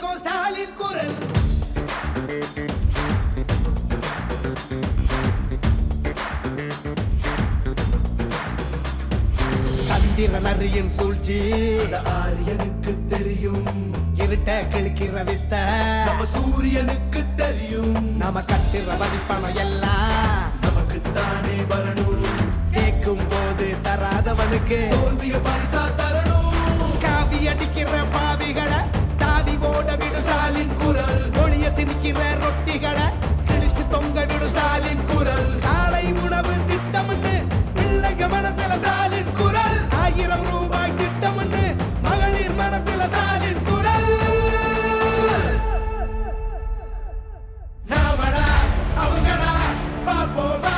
كويكوز تعال الكرة. கந்திர நரியின் சூழ்ச்சி அந்த ஆரியனுக்கு தெரியும். இருட்ட கிழக்கிற வித்த நம்ம சூரியனுக்கு தெரியும். நம்ம கட்டுற வரிப்பணம் எல்லாம் நமக்குத்தானே வரணும். கேட்கும் போது தராதவனுக்கு தோல்விய பரிசா தரணும். காவி அடிக்கிற பாவிகளை தாவி ஓட விடு ஸ்டாலின் குரல். ஒளிய திணிக்கிற ரொட்டிகளை கிழிச்சு தொங்க விடு ஸ்டாலின் குரல். காலை உணவு திட்டம்னு பிள்ளைங்க மனசுல ஸ்டாலின் குரல். 1000 ரூபாய் திட்டம்னு மகளிர் மனசுல ஸ்டாலின் குரல். நாமடா அவங்கடா பாப்போமா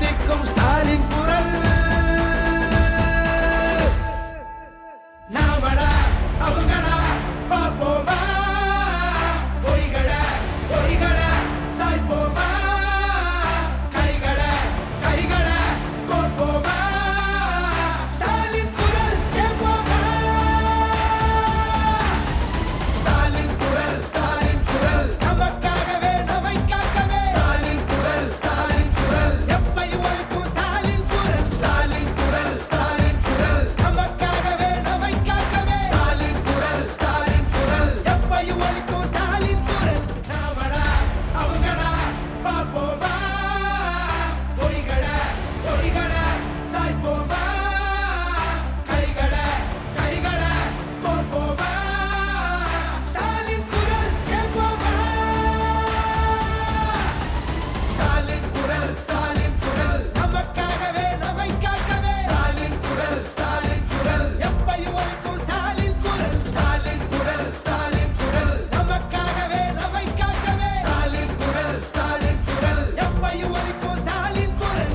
திக்கும் ஸ்டாலின் குரல். நாமடா அவங்கடா பாப்போமா பொய்கடா பொய்கடா சாய்ப்போமா கைகடா கைகடா கோப்போமா ஸ்டாலின் குரல் கேட்போமா. ஸ்டாலின் குரல் ஸ்டாலின் குரல் நமக்காகவே நமக்காகவே ஸ்டாலின் குரல் எப்பையும் ஒழிக்கும் ஸ்டாலின் குரல். ஸ்டாலின் குரல் ஸ்டாலின் குரல் நமக்காகவே நமக்காகவே ஸ்டாலின் குரல் எப்பையும் ஒழிக்கும் ஸ்டாலின் குரல். நாமடா அவங்கடா பாப்போமா பொய்கடா பொய்கடா சாய்ப்போமா கைகடா கைகடா கோப்போமா ஸ்டாலின் குரல் கேட்போமா. ஸ்டாலின் குரல் நமக்காகவே நமக்காகவே ஸ்டாலின் குரல் எப்பையும் ஒழிக்கும் ஸ்டாலின் குரல். ஸ்டாலின் குரல் நமக்காகவே நமக்காகவே ஸ்டாலின் குரல் எப்பையும் ஒழிக்கும் ஸ்டாலின் குரல்.